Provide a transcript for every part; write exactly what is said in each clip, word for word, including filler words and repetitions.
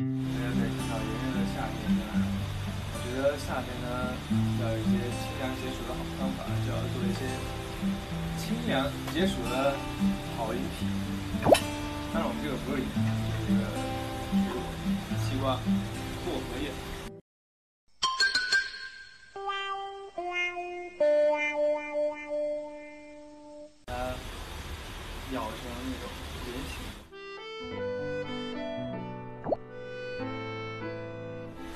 大家可以看到炎热的夏天呢，我觉得夏天呢要有一些清凉解暑的好方法，就要做一些清凉解暑的好饮品。当然我们这个不是饮品，就是这个水果、西瓜、薄荷叶。 咬成那种圆形的，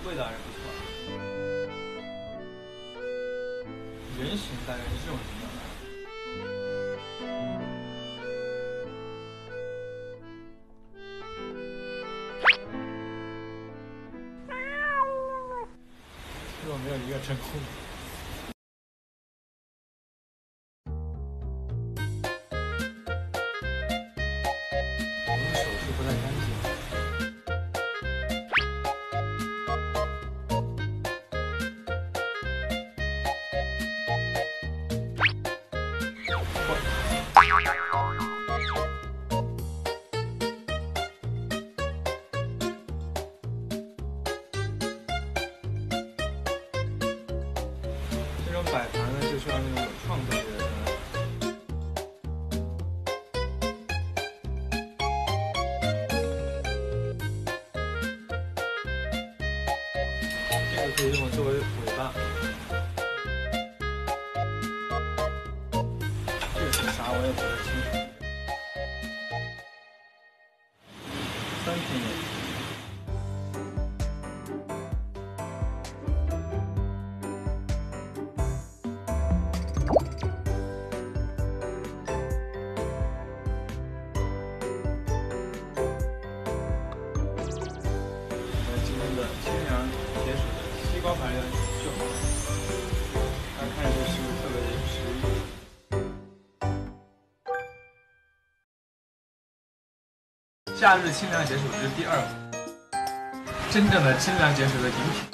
味道还是不错。圆形大概是这种形状的。最后没有一个成功的。 这种摆盘呢，就需要那种有创造力的人来摆。这个可以用作为尾巴。这是啥我也不太清楚。三品的。 清凉解暑的西瓜排的就好了，它看着是特别的食欲。夏日清凉解暑之第二，真正的清凉解暑的饮品。